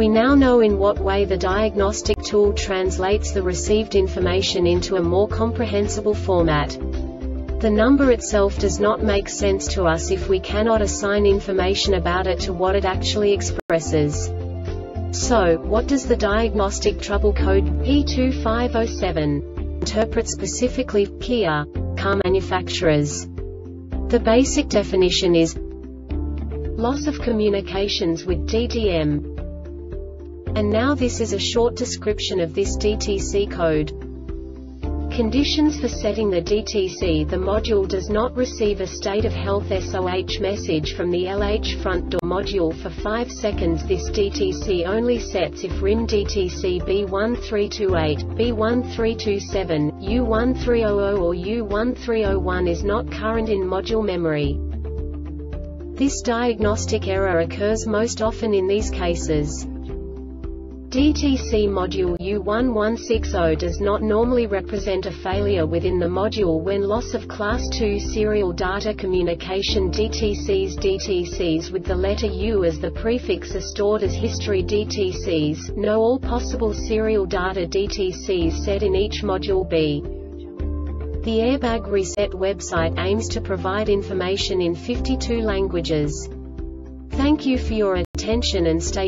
We now know in what way the diagnostic tool translates the received information into a more comprehensible format. The number itself does not make sense to us if we cannot assign information about it to what it actually expresses. So, what does the diagnostic trouble code P2507 interpret specifically for Kia car manufacturers? The basic definition is loss of communications with DDM. And now this is a short description of this DTC code. Conditions for setting the DTC. The module does not receive a state of health SOH message from the LH front door module for 5 seconds. This DTC only sets if RIM DTC B1328, B1327, U1300 or U1301 is not current in module memory. This diagnostic error occurs most often in these cases. DTC module U1160 does not normally represent a failure within the module when loss of class 2 serial data communication DTCs with the letter U as the prefix are stored as history DTCs. Know all possible serial data DTCs set in each module B. The Airbag Reset website aims to provide information in 52 languages. Thank you for your attention and stay